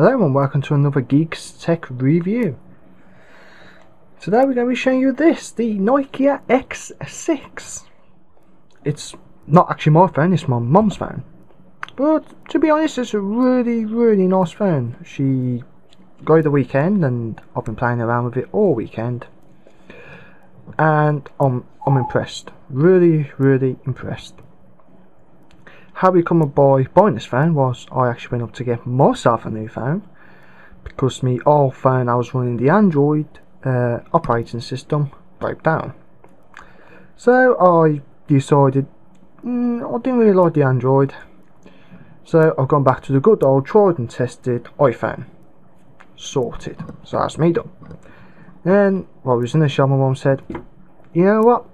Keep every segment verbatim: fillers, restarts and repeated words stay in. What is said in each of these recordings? Hello and welcome to another Geeks Tech Review. Today we're going to be showing you this, the Nokia X six. It's not actually my phone, it's my mum's phone. But to be honest, it's a really, really nice phone. She got it the weekend and I've been playing around with it all weekend. And I'm, I'm impressed. Really, really impressed. How we come by buying this phone was I actually went up to get myself a new phone, because my old phone I was running the Android uh, operating system broke down. So I decided mm, I didn't really like the Android, so I've gone back to the good old tried and tested iPhone. Sorted. So that's me done. And while I was in the shop, my mum said, you know what,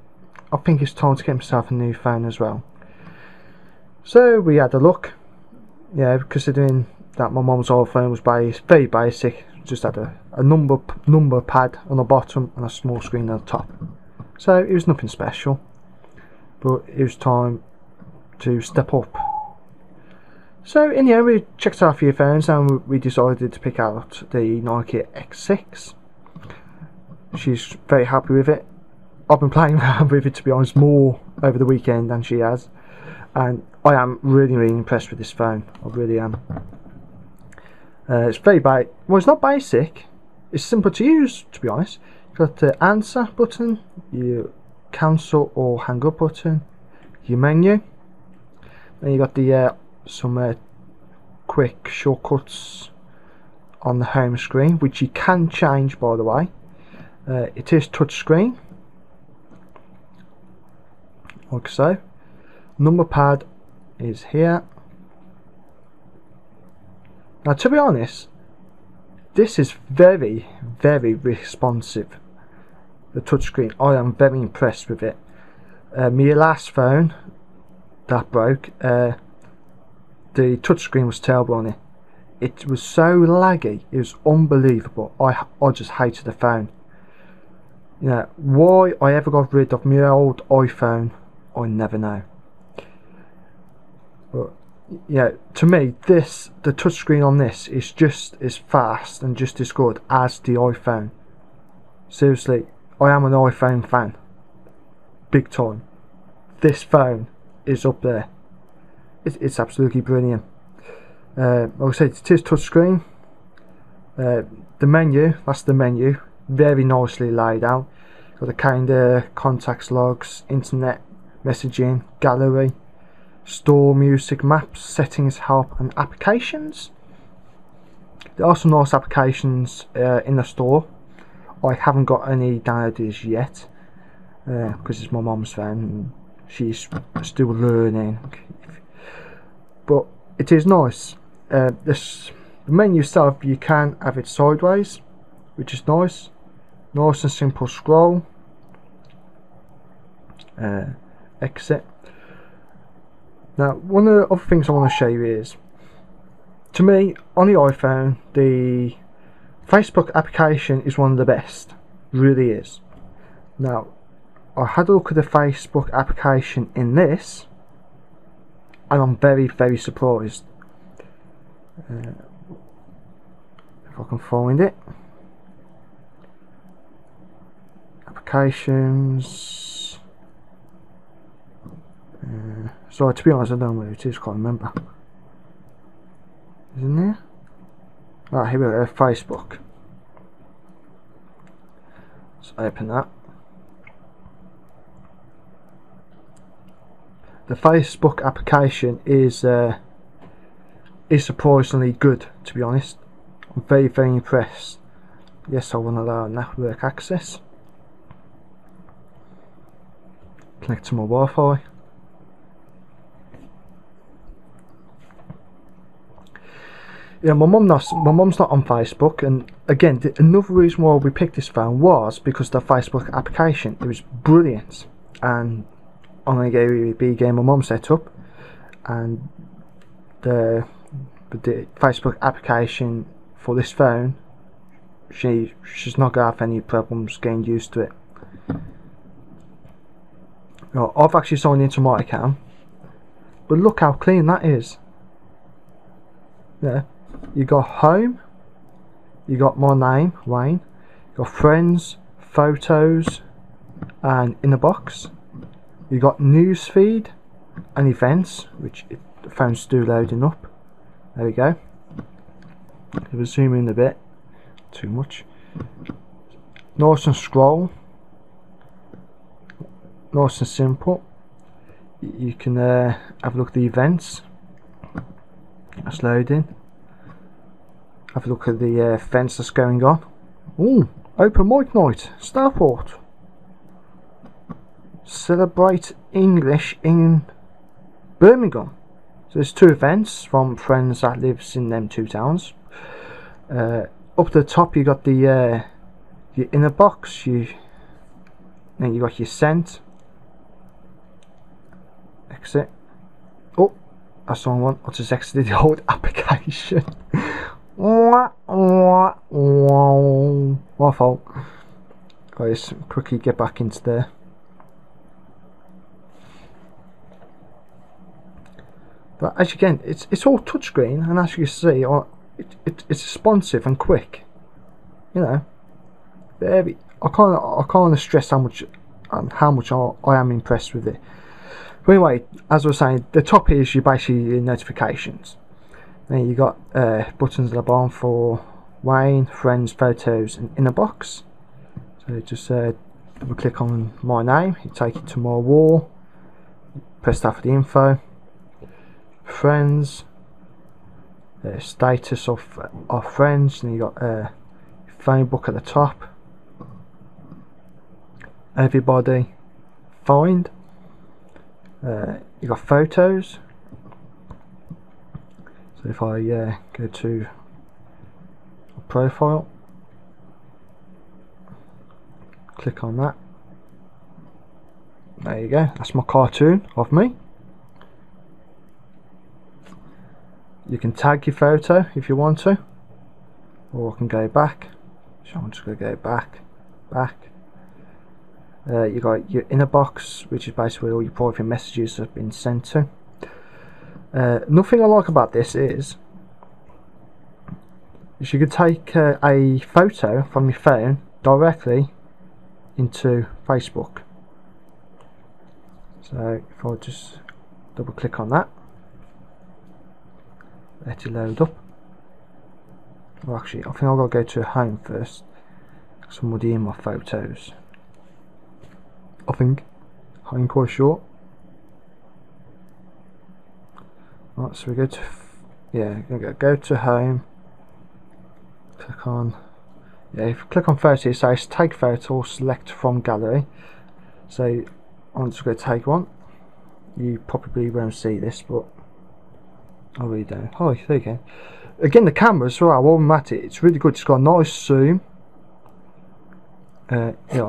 I think it's time to get myself a new phone as well. So we had a look, yeah, considering that my mum's old phone was base, very basic, just had a, a number number pad on the bottom and a small screen on the top. So it was nothing special, but it was time to step up. So in the end we checked out a few phones and we decided to pick out the Nokia X six. She's very happy with it. I've been playing around with it, to be honest, more over the weekend than she has. And I am really, really impressed with this phone. I really am. Uh, it's very basic. Well, it's not basic. It's simple to use, to be honest. You've got the answer button, your cancel or hang up button, your menu. Then you got the uh, some uh, quick shortcuts on the home screen, which you can change, by the way. Uh, it is touch screen, like so. Number pad is here. Now, to be honest, this is very, very responsive. The touchscreen, I am very impressed with it. Uh, my last phone that broke, uh, the touchscreen was terrible on it. It was so laggy, it was unbelievable. I, I just hated the phone. You know, why I ever got rid of my old iPhone, I never know. But yeah, to me, this the touchscreen on this is just as fast and just as good as the iPhone. Seriously, I am an iPhone fan, big time. This phone is up there. It, it's absolutely brilliant. Uh, like I said, it is touchscreen. Uh, the menu, that's the menu, very nicely laid out. Got the calendar, contacts, logs, internet, messaging, gallery, store, music, maps, settings, help and applications. There are some nice applications uh, in the store. I haven't got any downloaded yet because uh, it's my mum's phone and she's still learning, but it is nice. Uh, this the menu itself, you can have it sideways, which is nice. Nice and simple scroll, uh, exit. Now, one of the other things I want to show you is, to me, on the iPhone, the Facebook application is one of the best. Really is. Now, I had a look at the Facebook application in this, and I'm very, very surprised. Uh, if I can find it. Applications. Uh, So to be honest, I don't know where it is, can't remember. Isn't there? Right, here we go, Facebook. Let's open that. The Facebook application is uh, is surprisingly good, to be honest. I'm very, very impressed. Yes, I want to allow network access. Connect to my Wi-Fi. Yeah, my mum not, my mum's not on Facebook, and again, the, another reason why we picked this phone was because the Facebook application. It was brilliant, and I'm going to be getting my mum set up, and the, the Facebook application for this phone, she she's not going to have any problems getting used to it. Now, I've actually signed into my account, but look how clean that is. Yeah. you got home, you got my name, Wayne, you got friends, photos, and in a box. You got news feed and events, which the phone's still loading up. There we go. We'll zoom in a bit. Too much. Nice and scroll. Nice and simple. You can uh, have a look at the events. That's loading. Have a look at the uh, events that's going on. Ooh, open mic night, Starport. Celebrate English in Birmingham. So there's two events from friends that lives in them two towns. Uh, up the top you got the uh, your inner box, you and you got your scent. Exit. Oh, that's the wrong one. I just exited the old application. My fault. Guys, quickly get back into there. But as you can, it's it's all touchscreen, and as you see, it, it it's responsive and quick. You know, very. I can't I can't stress how much and how much I, I am impressed with it. But anyway, as I was saying, the top here is your basically notifications. Then you got uh, buttons at the bottom for Wayne, friends, photos, and inner box. So just uh, double click on my name, you take it to my wall. Press that for the info. Friends, uh, status of uh, our friends, and you got a uh, phone book at the top. Everybody, find. Uh, you got photos. So if I uh, go to profile, click on that. There you go. That's my cartoon of me. You can tag your photo if you want to, or I can go back. So I'm just going to go back, back. Uh, you got your inner box, which is basically all your private messages have been sent to. Uh, nothing I like about this is, is you can take uh, a photo from your phone directly into Facebook. So if I just double click on that. Let it load up. Well, actually, I think I've got to go to home first. Somebody in my photos. I think. I'm quite sure. Right, so we go to. Yeah, go, go to home. Click on. Yeah, if you click on photo, it says take photo or select from gallery. So I'm just going to take one. You probably won't see this, but. I really don't. Oh, there you go. Again, the camera's right, well, automatic. It's really good. It's got a nice zoom. Uh, yeah.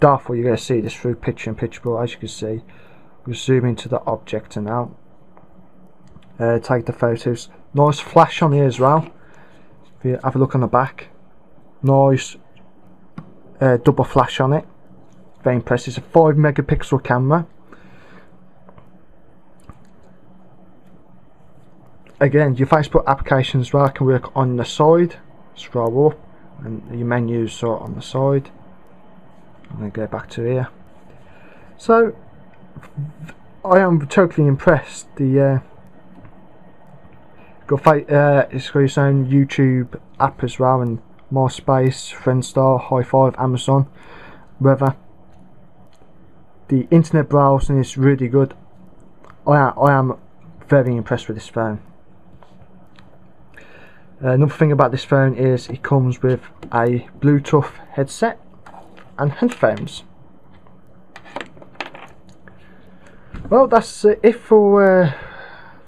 Therefore, you're going to see this through picture and picture, but as you can see, we zoom into the object and out. Uh, take the photos. Nice flash on here as well. If you have a look on the back. Nice uh, double flash on it. Very impressive. It's a five megapixel camera. Again, your Facebook applications as well can work on the side. Scroll up, and your menus are on the side. I'm going to go back to here. So, I am totally impressed. The uh, got uh, it's got its own YouTube app as well, and MySpace, Friendstar, High Five, Amazon, Weather. The internet browsing is really good. I am, I am very impressed with this phone. Another thing about this phone is it comes with a Bluetooth headset and headphones. Well, that's it for uh,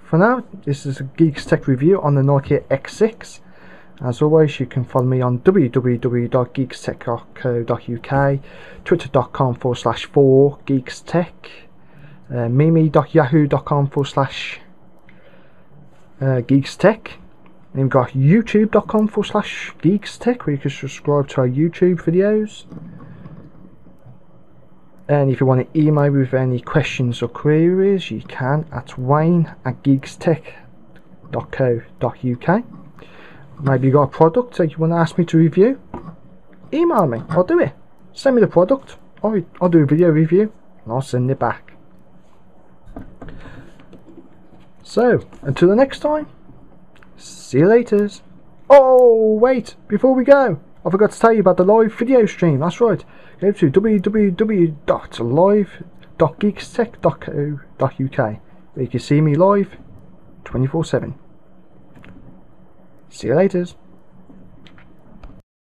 for now. This is a Geeks Tech review on the Nokia X six. As always, you can follow me on w w w dot geeks tech dot co dot u k, twitter dot com forward slash four geeks tech, uh, mimi dot yahoo dot com forward slash geeks tech. And we've got youtube dot com forward slash geeks tech, where you can subscribe to our YouTube videos. And if you want to email me with any questions or queries, you can at wayne at gigstech dot co dot uk. Maybe you got a product that you want to ask me to review, email me, I'll do it. Send me the product, or I'll do a video review and I'll send it back. So, until the next time, see you laters. Oh, wait, before we go, I forgot to tell you about the live video stream. That's right. Go to w w w dot live dot gigstech dot co dot uk where you can see me live twenty-four seven. See you laters.